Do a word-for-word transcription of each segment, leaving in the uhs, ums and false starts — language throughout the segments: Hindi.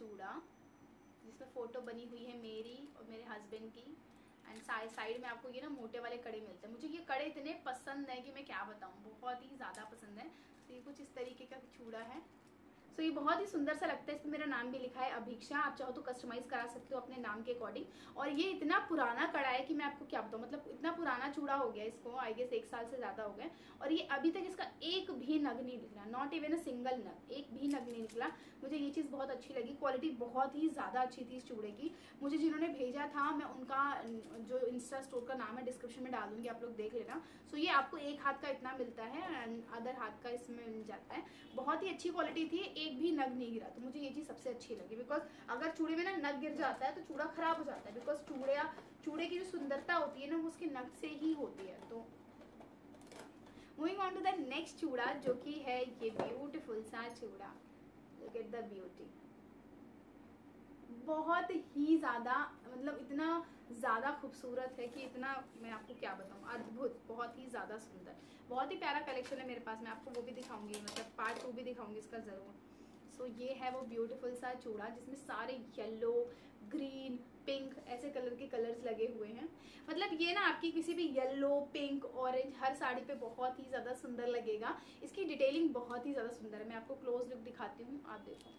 चूड़ा जिसमें फोटो बनी हुई है मेरी और मेरे हस्बैंड की एंड साइड में आपको ये ना मोटे वाले कड़े मिलते हैं। मुझे ये कड़े इतने पसंद है कि मैं क्या बताऊँ, बहुत ही ज़्यादा पसंद है। तो ये कुछ इस तरीके का चूड़ा है। सो so, ये बहुत ही सुंदर सा लगता है। इसमें मेरा नाम भी लिखा है अभिक्षा। आप चाहो तो कस्टमाइज करा सकते हो अपने नाम के अकॉर्डिंग। और ये इतना पुराना कड़ा है कि मैं आपको क्या बताऊँ, मतलब इतना पुराना चूड़ा हो गया इसको, आई गेस एक साल से ज़्यादा हो गया। और ये अभी तक इसका एक भी नग नहीं निकला, नॉट इवन अ सिंगल नग, एक भी नग नहीं निकला। मुझे ये चीज़ बहुत अच्छी लगी, क्वालिटी बहुत ही ज़्यादा अच्छी थी इस चूड़े की। मुझे जिन्होंने भेजा था, मैं उनका जो इंस्टा स्टोर का नाम है डिस्क्रिप्शन में डाल दूँगी, आप लोग देख लेना। सो so, ये आपको एक हाथ का इतना मिलता है एंड अदर हाथ का इसमें मिल जाता है। बहुत ही अच्छी क्वालिटी थी, एक भी नग नहीं गिरा। तो मुझे ये चीज़ सबसे अच्छी लगी, बिकॉज अगर चूड़े में ना नग गिर जाता है तो चूड़ा खराब हो जाता है, बिकॉज चूड़े चूड़े की जो सुंदरता होती है ना वो उसके नग से ही होती है। तो moving on to the next चूड़ा, जो कि है ये ब्यूटीफुल सा चूड़ा। लुक एट द ब्यूटी, बहुत ही ज़्यादा, मतलब इतना ज़्यादा खूबसूरत है कि इतना मैं आपको क्या बताऊँ, अद्भुत, बहुत ही ज़्यादा सुंदर, बहुत ही प्यारा कलेक्शन है मेरे पास। मैं आपको वो भी दिखाऊंगी, मतलब पार्ट टू भी दिखाऊंगी इसका ज़रूर। सो so, ये है वो ब्यूटीफुल सा चूड़ा जिसमें सारे येलो, ग्रीन, पिंक ऐसे कलर के कलर्स लगे हुए हैं। मतलब ये ना आपकी किसी भी येलो, पिंक, ऑरेंज हर साड़ी पे बहुत ही ज़्यादा सुंदर लगेगा। इसकी डिटेलिंग बहुत ही ज़्यादा सुंदर है। मैं आपको क्लोज लुक दिखाती हूँ, आप देखो।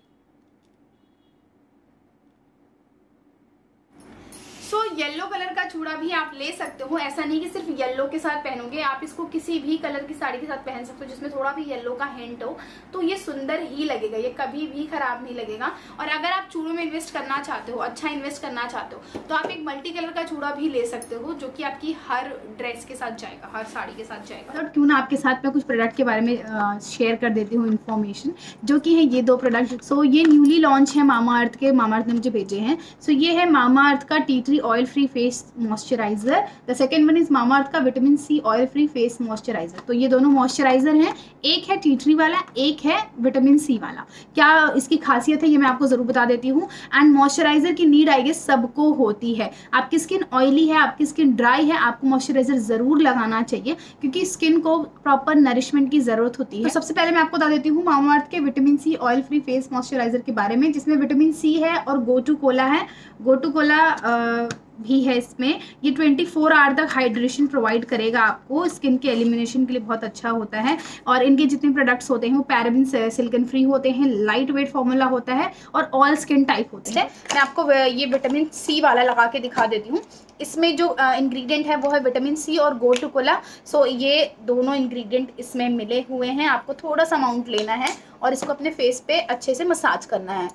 सो so, येलो कलर का चूड़ा भी आप ले सकते हो। ऐसा नहीं कि सिर्फ येलो के साथ पहनोगे, आप इसको किसी भी कलर की साड़ी के साथ पहन सकते हो जिसमें थोड़ा भी येलो का हिंट हो, तो ये सुंदर ही लगेगा, ये कभी भी खराब नहीं लगेगा। और अगर आप चूड़ों में इन्वेस्ट करना चाहते हो, अच्छा इन्वेस्ट करना चाहते हो, तो आप एक मल्टी कलर का चूड़ा भी ले सकते हो जो कि आपकी हर ड्रेस के साथ जाएगा, हर साड़ी के साथ जाएगा। और क्यों ना आपके साथ मैं कुछ प्रोडक्ट के बारे में शेयर कर देती हूँ इन्फॉर्मेशन, जो कि है ये दो प्रोडक्ट। सो ये न्यूली लॉन्च है मामाअर्थ के, मामाअर्थ ने मुझे भेजे हैं। सो ये है मामाअर्थ का tea tree oil free face moisturiser. The second one is Mamaearth का vitamin C oil free face moisturiser. तो ये दोनों मॉइस्चराइजर हैं, एक है टी ट्री वाला, एक है विटामिन सी वाला। क्या इसकी खासियत है ये मैं आपको ज़रूर बता देती हूँ। एंड मॉइस्चराइजर की नीड आई गेस सबको होती है। आपकी स्किन ऑयली है, आपकी स्किन ड्राई है, आपको मॉइस्चराइजर ज़रूर लगाना चाहिए क्योंकि स्किन को प्रॉपर नरिशमेंट की ज़रूरत होती है। तो सबसे पहले मैं आपको बता देती हूँ मामाअर्थ के vitamin C oil free face moisturiser के बारे में, जिसमें विटामिन सी है और गोटू कोला है। गोटू कोला भी है इसमें। ये ट्वेंटी फोर आवर तक हाइड्रेशन प्रोवाइड करेगा आपको, स्किन के एलिमिनेशन के लिए बहुत अच्छा होता है। और इनके जितने प्रोडक्ट्स होते हैं वो पैराबिन सिलिकन फ्री होते हैं, लाइट वेट फॉर्मूला होता है और ऑल स्किन टाइप होते हैं। मैं आपको ये विटामिन सी वाला लगा के दिखा देती हूँ। इसमें जो इंग्रेडिएंट है वो है विटामिन सी और गोटू कोला। सो ये दोनों इंग्रेडिएंट इसमें मिले हुए हैं। आपको थोड़ा सा अमाउंट लेना है और इसको अपने फेस पे अच्छे से मसाज करना है।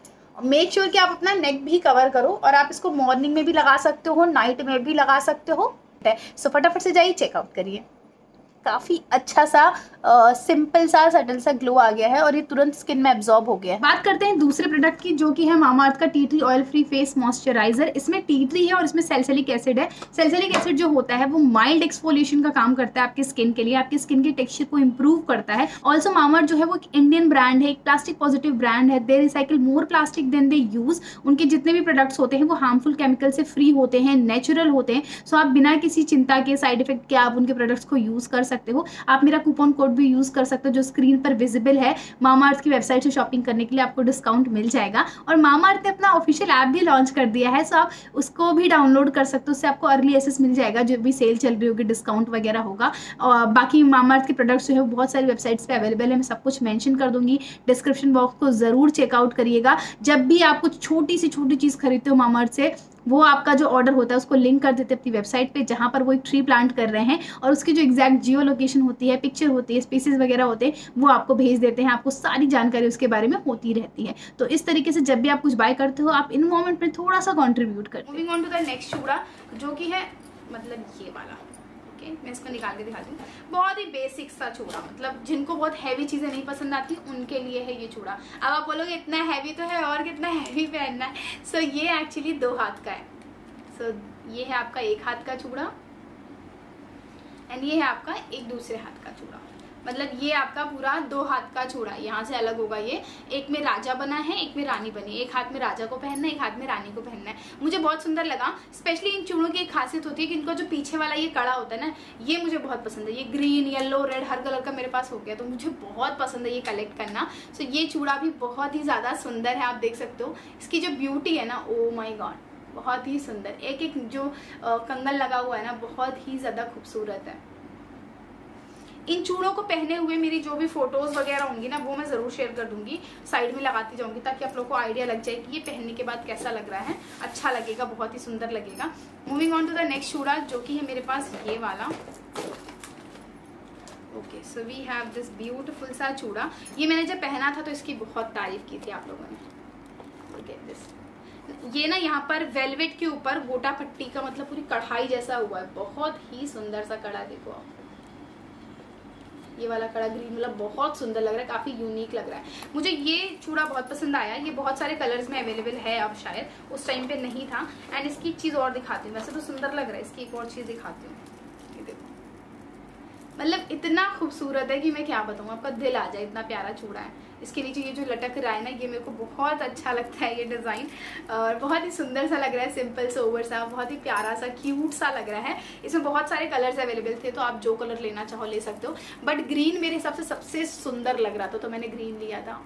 मेक श्योर sure कि आप अपना नेक भी कवर करो। और आप इसको मॉर्निंग में भी लगा सकते हो, नाइट में भी लगा सकते हो। सो फटाफट से जाइए चेकआउट करिए। काफ़ी अच्छा सा आ, सिंपल सा सटल सा ग्लो आ गया है और ये तुरंत स्किन में एब्जॉर्ब हो गया है। बात करते हैं दूसरे प्रोडक्ट की, जो कि है मामाअर्थ का tea tree oil free face moisturiser. इसमें टी ट्री है और इसमें सैलिसिलिक एसिड है। सैलिसिलिक एसिड जो होता है वो माइल्ड एक्सफोलिएशन का काम करता है आपकी स्किन के लिए, आपकी स्किन के टेक्सचर को इंप्रूव करता है। ऑल्सो मामाअर्थ जो है वो एक इंडियन ब्रांड है, एक प्लास्टिक पॉजिटिव ब्रांड है। They recycle more plastic than they use. उनके जितने भी प्रोडक्ट्स होते हैं वो हार्मफुल केमिकल से फ्री होते हैं, नेचुरल होते हैं। सो आप बिना किसी चिंता के, साइड इफेक्ट के आप उनके प्रोडक्ट्स को यूज़ कर सकते हो। आप मेरा कूपन कोड भी यूज कर सकते हो जो स्क्रीन पर विजिबल है। मामाअर्थ की वेबसाइट से शॉपिंग करने के लिए आपको डिस्काउंट मिल जाएगा। और मामाअर्थ ने अपना ऑफिशियल ऐप भी लॉन्च कर दिया है, सो आप उसको भी डाउनलोड कर सकते हो। उससे आपको अर्ली एक्सेस मिल जाएगा, जो भी सेल चल रही होगी, डिस्काउंट वगैरह होगा। और बाकी मामाअर्थ के प्रोडक्ट्स जो है बहुत सारी वेबसाइट्स पर अवेलेबल है, मैं सब कुछ मैंशन कर दूंगी। डिस्क्रिप्शन बॉक्स को जरूर चेकआउट करिएगा। जब भी आप कुछ छोटी सी छोटी चीज़ खरीदते हो मामाअर्थ से, वो आपका जो ऑर्डर होता है उसको लिंक कर देते हैं अपनी वेबसाइट पे, जहाँ पर वो एक ट्री प्लांट कर रहे हैं और उसकी जो एग्जैक्ट जियो लोकेशन होती है, पिक्चर होती है, स्पीसीज वगैरह होते हैं, वो आपको भेज देते हैं। आपको सारी जानकारी उसके बारे में होती रहती है। तो इस तरीके से जब भी आप कुछ बाय करते हो आप इन्वायरमेंट में थोड़ा सा कॉन्ट्रीब्यूट करते हो। Moving on to the next चूड़ा, जो कि है मतलब ये वाला। ओके okay, मैं इसको निकाल के दिखाती हूँ। बहुत ही बेसिक सा चूड़ा, मतलब जिनको बहुत हैवी चीज़ें नहीं पसंद आती उनके लिए है ये चूड़ा। अब आप बोलोगे इतना हैवी तो है और कितना हैवी पहनना है। सो so, ये एक्चुअली दो हाथ का है। सो so, ये है आपका एक हाथ का चूड़ा एंड ये है आपका एक दूसरे हाथ का चूड़ा। मतलब ये आपका पूरा दो हाथ का चूड़ा यहाँ से अलग होगा। ये एक में राजा बना है, एक में रानी बनी। एक हाथ में राजा को पहनना है, एक हाथ में रानी को पहनना है। मुझे बहुत सुंदर लगा। स्पेशली इन चूड़ों की एक खासियत होती है कि इनका जो पीछे वाला ये कड़ा होता है ना, ये मुझे बहुत पसंद है। ये ग्रीन, येलो, रेड, हर कलर का मेरे पास हो गया, तो मुझे बहुत पसंद है ये कलेक्ट करना। सो so, ये चूड़ा भी बहुत ही ज़्यादा सुंदर है। आप देख सकते हो इसकी जो ब्यूटी है ना, ओ माई गॉड, बहुत ही सुंदर। एक एक जो कंगन लगा हुआ है ना, बहुत ही ज़्यादा खूबसूरत है। इन चूड़ों को पहने हुए मेरी जो भी फोटोज वगैरह होंगी ना, वो मैं ज़रूर शेयर कर दूंगी, साइड में लगाती जाऊंगी, ताकि आप लोगों को आइडिया लग जाए कि ये पहनने के बाद कैसा लग रहा है। अच्छा लगेगा, बहुत ही सुंदर लगेगा। Moving on to the next चूड़ा, जो कि है मेरे पास ये वाला। Okay, so we have this beautiful सा चूड़ा। ये मैंने जब पहना था तो इसकी बहुत तारीफ की थी आप लोगों ने। ओके, दिस ये ना यहाँ पर वेलवेट के ऊपर गोटा पट्टी का मतलब पूरी कढ़ाई जैसा हुआ है। बहुत ही सुंदर सा कड़ा, देखो आप ये वाला कड़ा ग्रीन, मतलब बहुत सुंदर लग रहा है, काफ़ी यूनिक लग रहा है। मुझे ये चूड़ा बहुत पसंद आया। ये बहुत सारे कलर्स में अवेलेबल है, अब शायद उस टाइम पे नहीं था। एंड इसकी एक चीज़ और दिखाती हूँ, वैसे तो सुंदर लग रहा है, इसकी एक और चीज़ दिखाती हूँ। ये देखो, मतलब इतना खूबसूरत है कि मैं क्या बताऊँ, आपका दिल आ जाए, इतना प्यारा चूड़ा है। इसके नीचे ये जो लटक रहा है ना, ये मेरे को बहुत अच्छा लगता है ये डिज़ाइन, और बहुत ही सुंदर सा लग रहा है, सिंपल सोवर सा, बहुत ही प्यारा सा, क्यूट सा लग रहा है। इसमें बहुत सारे कलर्स अवेलेबल थे, तो आप जो कलर लेना चाहो ले सकते हो, बट ग्रीन मेरे हिसाब से सबसे सुंदर लग रहा था, तो मैंने ग्रीन लिया था।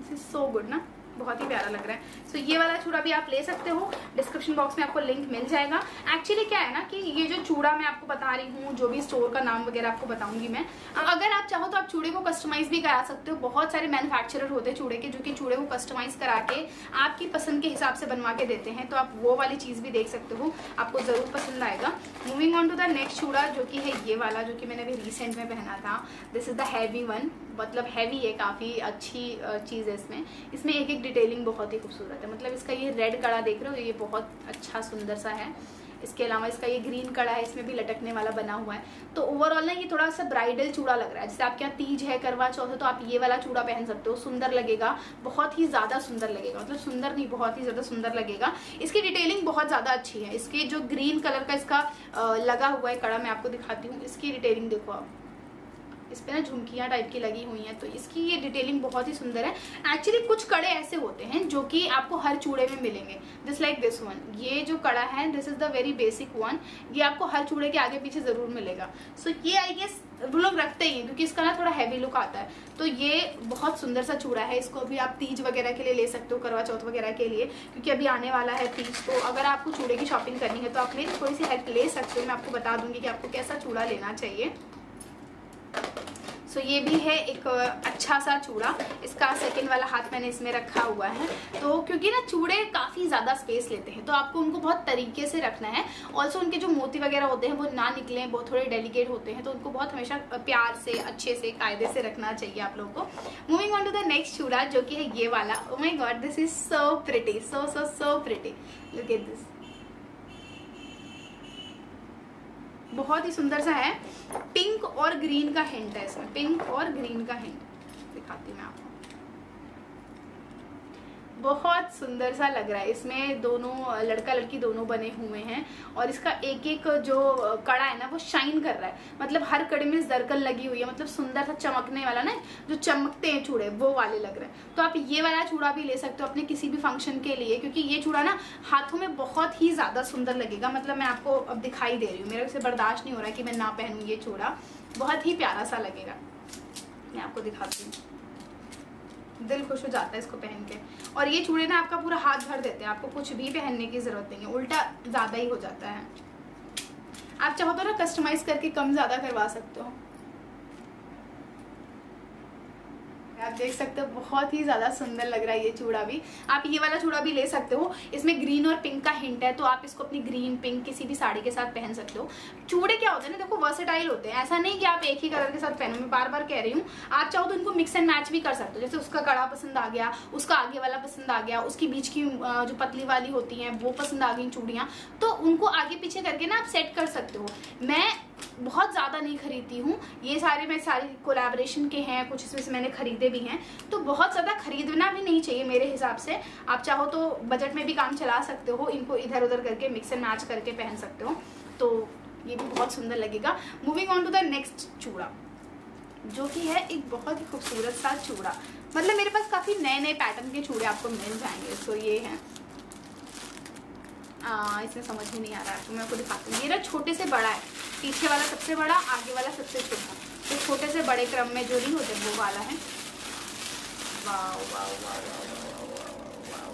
दिस इज सो गुड ना, बहुत ही प्यारा लग रहा है। सो so, ये वाला चूड़ा भी आप ले सकते हो, डिस्क्रिप्शन बॉक्स में आपको लिंक मिल जाएगा। एक्चुअली क्या है ना कि ये जो चूड़ा मैं आपको बता रही हूँ, जो भी स्टोर का नाम वगैरह आपको बताऊंगी मैं। अगर आप चाहो तो आप चूड़े को कस्टमाइज भी करा सकते हो। बहुत सारे मैन्युफैक्चरर होते हैं चूड़े के, जो कि चूड़े को कस्टमाइज करा के आपकी पसंद के हिसाब से बनवा के देते हैं, तो आप वो वाली चीज़ भी देख सकते हो, आपको ज़रूर पसंद आएगा। Moving on to the next चूड़ा, जो कि है ये वाला, जो कि मैंने अभी रिसेंट में पहना था। This is the heavy one, मतलब हैवी है, काफ़ी अच्छी चीज़ है इसमें। इसमें एक एक डिटेलिंग बहुत ही खूबसूरत है। मतलब इसका ये रेड कड़ा देख रहे हो, ये बहुत अच्छा सुंदर सा है। इसके अलावा इसका ये ग्रीन कड़ा है, इसमें भी लटकने वाला बना हुआ है। तो ओवरऑल ना ये थोड़ा सा ब्राइडल चूड़ा लग रहा है। जैसे आपके यहाँ तीज है, करवा चौथ है, तो आप ये वाला चूड़ा पहन सकते हो, सुंदर लगेगा, बहुत ही ज़्यादा सुंदर लगेगा। मतलब सुंदर नहीं, बहुत ही ज़्यादा सुंदर लगेगा। इसकी डिटेलिंग बहुत ज़्यादा अच्छी है। इसके जो ग्रीन कलर का इसका लगा हुआ है कड़ा, मैं आपको दिखाती हूँ इसकी डिटेलिंग। देखो आप, इस पर ना झुमकियाँ टाइप की लगी हुई हैं, तो इसकी ये डिटेलिंग बहुत ही सुंदर है। एक्चुअली कुछ कड़े ऐसे होते हैं जो कि आपको हर चूड़े में मिलेंगे, जस्ट लाइक दिस वन। ये जो कड़ा है, this is the very basic one, ये आपको हर चूड़े के आगे पीछे ज़रूर मिलेगा। सो so, ये आई गेस वो लोग रखते ही हैं, क्योंकि इसका ना थोड़ा हैवी लुक आता है। तो ये बहुत सुंदर सा चूड़ा है। इसको भी आप तीज वगैरह के लिए ले सकते हो, करवा चौथ वगैरह के लिए, क्योंकि अभी आने वाला है तीज। तो अगर आपको चूड़े की शॉपिंग करनी है तो आप मेरी थोड़ी सी हेल्प ले सकते हो। मैं आपको बता दूँगी कि आपको कैसा चूड़ा लेना चाहिए। सो so, ये भी है एक अच्छा सा चूड़ा। इसका सेकंड वाला हाथ मैंने इसमें रखा हुआ है। तो क्योंकि ना चूड़े काफ़ी ज़्यादा स्पेस लेते हैं, तो आपको उनको बहुत तरीके से रखना है। ऑल्सो उनके जो मोती वगैरह होते हैं वो ना निकलें, बहुत थोड़े डेलिकेट होते हैं, तो उनको बहुत हमेशा प्यार से, अच्छे से, कायदे से रखना चाहिए आप लोगों को। Moving on to the next चूड़ा, जो कि है ये वाला। Oh my God, this is so pretty, so so so pretty. Look at this, बहुत ही सुंदर सा है। पिंक और ग्रीन का हिंट है इसमें, पिंक और ग्रीन का हिंट दिखाती हूँ मैं आपको। बहुत सुंदर सा लग रहा है। इसमें दोनों लड़का लड़की दोनों बने हुए हैं, और इसका एक एक जो कड़ा है ना, वो शाइन कर रहा है। मतलब हर कड़े में जरकल लगी हुई है, मतलब सुंदर सा चमकने वाला ना, जो चमकते हैं चूड़े, वो वाले लग रहे हैं। तो आप ये वाला चूड़ा भी ले सकते हो अपने किसी भी फंक्शन के लिए, क्योंकि ये चूड़ा ना हाथों में बहुत ही ज़्यादा सुंदर लगेगा। मतलब मैं आपको अब दिखाई दे रही हूँ, मेरे से बर्दाश्त नहीं हो रहा कि मैं ना पहनूँ ये चूड़ा, बहुत ही प्यारा सा लगेगा। मैं आपको दिखाती हूँ, दिल खुश हो जाता है इसको पहन के। और ये चूड़े ना आपका पूरा हाथ भर देते हैं, आपको कुछ भी पहनने की ज़रूरत नहीं है, उल्टा ज़्यादा ही हो जाता है। आप चाहो तो ना कस्टमाइज़ करके कम ज़्यादा करवा सकते हो। आप देख सकते हो बहुत ही ज़्यादा सुंदर लग रहा है ये चूड़ा भी। आप ये वाला चूड़ा भी ले सकते हो, इसमें ग्रीन और पिंक का हिंट है, तो आप इसको अपनी ग्रीन पिंक किसी भी साड़ी के साथ पहन सकते हो। चूड़े क्या होते हैं ना, देखो वर्सेटाइल होते हैं, ऐसा नहीं कि आप एक ही कलर के साथ पहनो, मैं बार बार कह रही हूँ। आप चाहो तो इनको मिक्स एंड मैच भी कर सकते हो, जैसे उसका कड़ा पसंद आ गया, उसका आगे वाला पसंद आ गया, उसकी बीच की जो पतली वाली होती हैं वो पसंद आ गई चूड़ियाँ, तो उनको आगे पीछे करके ना आप सेट कर सकते हो। मैं बहुत ज़्यादा नहीं खरीदती हूँ ये सारे, मैं सारी कोलैबोरेशन के हैं, कुछ इसमें से मैंने खरीदे भी हैं, तो बहुत ज़्यादा खरीदना भी नहीं चाहिए मेरे हिसाब से। आप चाहो तो बजट में भी काम चला सकते हो, इनको इधर उधर करके मिक्स एंड मैच करके पहन सकते हो, तो ये भी बहुत सुंदर लगेगा। Moving on to the next चूड़ा, जो कि है एक बहुत ही खूबसूरत सा चूड़ा। मतलब मेरे पास काफ़ी नए नए पैटर्न के चूड़े आपको मिल जाएंगे। तो ये हैं, इसमें समझ में नहीं आ रहा है तो मैं आपको दिखाती हूँ। मेरा छोटे से बड़ा है, पीछे वाला सबसे बड़ा, आगे वाला सबसे छोटा, तो छोटे से बड़े क्रम में जो नहीं होते वो वाला है। Wow wow wow wow,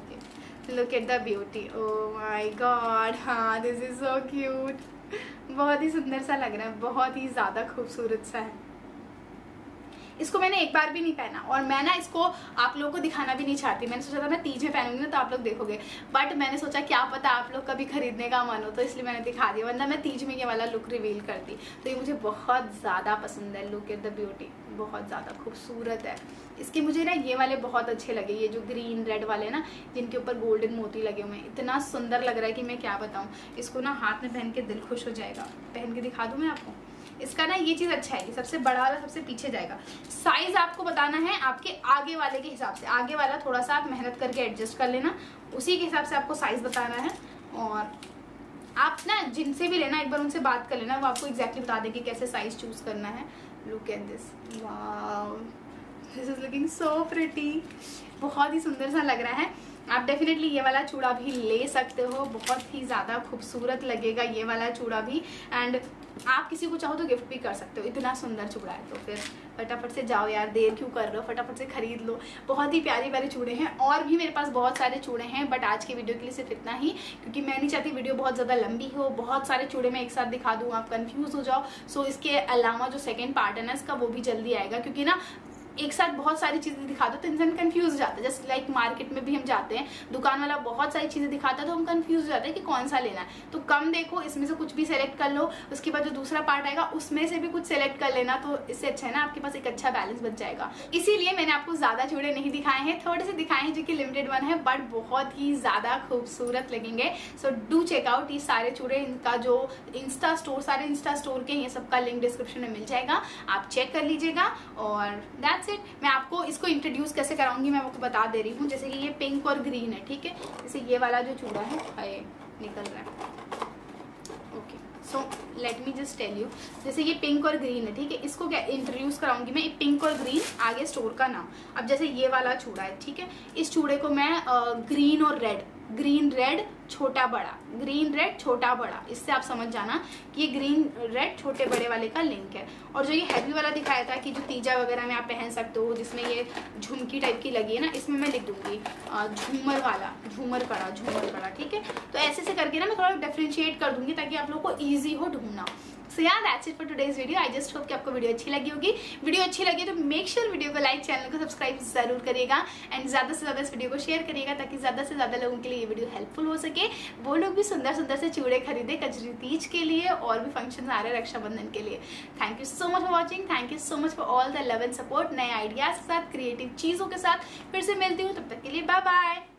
okay, look at the beauty, oh my God, हाँ दिस इज सो क्यूट, बहुत ही सुंदर सा लग रहा है, बहुत ही ज़्यादा खूबसूरत सा है। इसको मैंने एक बार भी नहीं पहना और मैं ना इसको आप लोगों को दिखाना भी नहीं चाहती। मैंने सोचा था मैं तीज में पहनूंगी ना तो आप लोग देखोगे, बट मैंने सोचा क्या पता आप लोग कभी खरीदने का मन हो, तो इसलिए मैंने दिखा दिया, वरना मैं तीज में ये वाला लुक रिवील करती। तो ये मुझे बहुत ज़्यादा पसंद है, लुक एट द ब्यूटी, बहुत ज़्यादा खूबसूरत है। इसके मुझे ना ये वाले बहुत अच्छे लगे, ये जो ग्रीन रेड वाले ना, जिनके ऊपर गोल्डन मोती लगे हुए हैं, इतना सुंदर लग रहा है कि मैं क्या बताऊँ। इसको ना हाथ में पहन के दिल खुश हो जाएगा। पहन के दिखा दूँ मैं आपको, इसका ना ये चीज़ अच्छा है, ये सबसे बड़ा वाला सबसे पीछे जाएगा। साइज़ आपको बताना है आपके आगे वाले के हिसाब से, आगे वाला थोड़ा सा आप मेहनत करके एडजस्ट कर लेना, उसी के हिसाब से आपको साइज़ बताना है। और आप ना जिनसे भी लेना एक बार उनसे बात कर लेना, वो आपको एग्जैक्टली बता देंगे कैसे साइज़ चूज़ करना है। Look at this, wow this is looking so pretty, बहुत ही सुंदर सा लग रहा है। आप डेफिनेटली ये वाला चूड़ा भी ले सकते हो, बहुत ही ज़्यादा खूबसूरत लगेगा ये वाला चूड़ा भी। एंड आप किसी को चाहो तो गिफ्ट भी कर सकते हो, इतना सुंदर चूड़ा है। तो फिर फटाफट से जाओ यार, देर क्यों कर रहे हो, फटाफट से खरीद लो। बहुत ही प्यारे प्यारे चूड़े हैं, और भी मेरे पास बहुत सारे चूड़े हैं, बट आज के वीडियो के लिए सिर्फ इतना ही, क्योंकि मैं नहीं चाहती वीडियो बहुत ज़्यादा लंबी हो, बहुत सारे चूड़े मैं एक साथ दिखा दूँ, आप कन्फ्यूज़ हो जाओ। सो इसके अलावा जो सेकेंड पार्ट है ना इसका, वो भी जल्दी आएगा, क्योंकि ना एक साथ बहुत सारी चीज़ें दिखा दो तो इंसान कंफ्यूज हो जाता है। जस्ट लाइक मार्केट में भी हम जाते हैं, दुकान वाला बहुत सारी चीज़ें दिखाता है तो हम कंफ्यूज हो जाते हैं कि कौन सा लेना है। तो कम देखो, इसमें से कुछ भी सेलेक्ट कर लो, उसके बाद जो दूसरा पार्ट आएगा उसमें से भी कुछ सेलेक्ट कर लेना, तो इससे अच्छा है ना आपके पास एक अच्छा बैलेंस बच जाएगा। इसीलिए मैंने आपको ज़्यादा चूड़े नहीं दिखाए हैं, थोड़े से दिखाए हैं जो कि लिमिटेड वन है, बट बहुत ही ज़्यादा खूबसूरत लगेंगे। सो डू चेकआउट ये सारे चूड़े, इनका जो इंस्टा स्टोर, सारे इंस्टा स्टोर के ये सबका लिंक डिस्क्रिप्शन में मिल जाएगा, आप चेक कर लीजिएगा। और दैट्स इट, मैं आपको इसको इंट्रोड्यूस कैसे कराऊंगी मैं आपको बता दे रही हूँ। जैसे कि ये पिंक और ग्रीन है, ठीक है, जैसे ये वाला जो चूड़ा है, हाय निकल रहा है, okay, so let me just tell you, जैसे ये पिंक और ग्रीन है, ठीक है, इसको क्या इंट्रोड्यूस कराऊंगी मैं, पिंक और ग्रीन, आगे स्टोर का नाम। अब जैसे ये वाला चूड़ा है, ठीक है, इस चूड़े को मैं ग्रीन और रेड, ग्रीन रेड छोटा बड़ा, ग्रीन रेड छोटा बड़ा, इससे आप समझ जाना कि ये ग्रीन रेड छोटे बड़े वाले का लिंक है। और जो ये हैवी वाला दिखाया था कि जो तीजा वगैरह में आप पहन सकते हो, जिसमें ये झुमकी टाइप की लगी है ना, इसमें मैं लिख दूंगी झूमर वाला, झूमर कड़ा, झूमर कड़ा, ठीक है। तो ऐसे से करके ना मैं थोड़ा डिफ्रेंशिएट कर दूंगी ताकि आप लोग को ईजी हो ढूंढना। सो यार that's it for today's video, I just hope कि आपको वीडियो अच्छी लगी होगी। वीडियो अच्छी लगी तो मेक श्योर sure वीडियो को लाइक, चैनल को सब्सक्राइब जरूर करिएगा, एंड ज़्यादा से ज़्यादा इस वीडियो को शेयर करिएगा ताकि ज़्यादा से ज़्यादा लोगों के लिए ये वीडियो हेल्पफुल हो सके, वो लोग भी सुंदर सुंदर से चूड़े खरीदे कजरी तीज के लिए, और भी फंक्शन आ रहे हैं रक्षाबंधन के लिए। Thank you so much for watching, thank you so much for all the love and support. नए आइडियाज़ के साथ, क्रिएटिव चीज़ों के साथ फिर से मिलती हूँ, तब तक के लिए बाय बाय।